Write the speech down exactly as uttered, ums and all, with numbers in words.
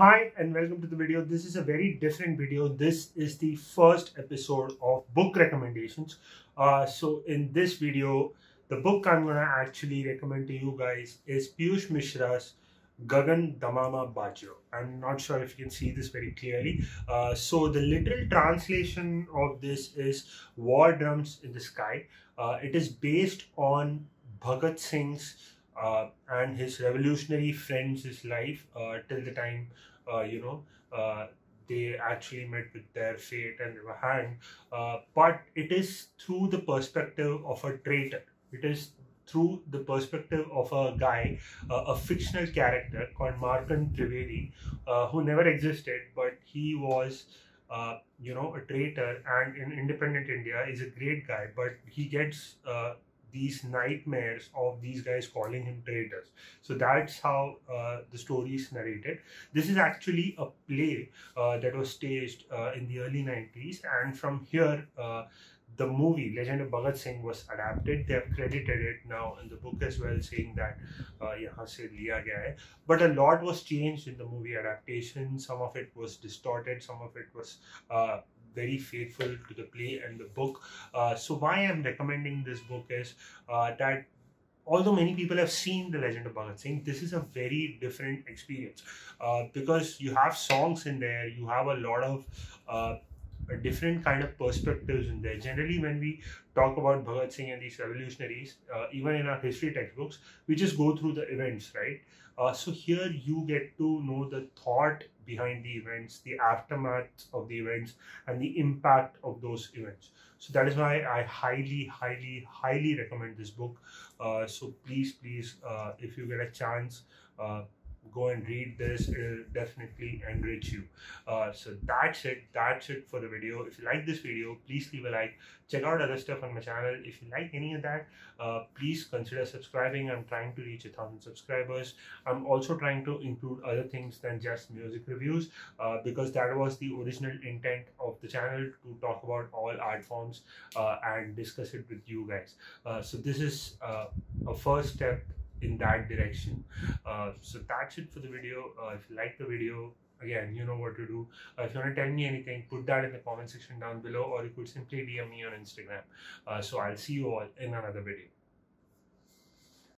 Hi and welcome to the video. This is a very different video. This is the first episode of book recommendations. Uh, so in this video, the book I'm gonna actually recommend to you guys is Piyush Mishra's Gagan Damama Bajyo. I'm not sure if you can see this very clearly. Uh, so the literal translation of this is War Drums in the Sky. Uh, it is based on Bhagat Singh's Uh, and his revolutionary friends' life uh, till the time, uh, you know, uh, they actually met with their fate and they were hanged. Uh, but it is through the perspective of a traitor. It is through the perspective of a guy, uh, a fictional character called Markan Triveri, uh, who never existed, but he was, uh, you know, a traitor, and in independent India is a great guy, but he gets Uh, these nightmares of these guys calling him traitors. So that's how uh, the story is narrated. This is actually a play uh, that was staged uh, in the early nineties, and from here uh, the movie Legend of Bhagat Singh was adapted. They have credited it now in the book as well, saying that uh, yahan se liya gaya hai. But a lot was changed in the movie adaptation. Some of it was distorted, some of it was uh, very faithful to the play and the book. Uh, so why I'm recommending this book is uh, that although many people have seen The Legend of Bhagat Singh, this is a very different experience uh, because you have songs in there, you have a lot of uh, different kind of perspectives in there. Generally, when we talk about Bhagat Singh and these revolutionaries, uh, even in our history textbooks, we just go through the events, right? Uh, so here you get to know the thought behind the events, the aftermath of the events, and the impact of those events. So that is why I highly, highly, highly recommend this book. Uh, so please, please, uh, if you get a chance, uh, go and read this. It'll definitely enrich you. Uh, so that's it. That's it for the video. If you like this video, please leave a like. Check out other stuff on my channel. If you like any of that, uh, please consider subscribing. I'm trying to reach a thousand subscribers. I'm also trying to include other things than just music reviews uh, because that was the original intent of the channel, to talk about all art forms uh, and discuss it with you guys. Uh, so this is uh, a first step in that direction. Uh, so that's it for the video. Uh, if you like the video, again, you know what to do. Uh, if you want to tell me anything, put that in the comment section down below, or you could simply D M me on Instagram. Uh, so I'll see you all in another video.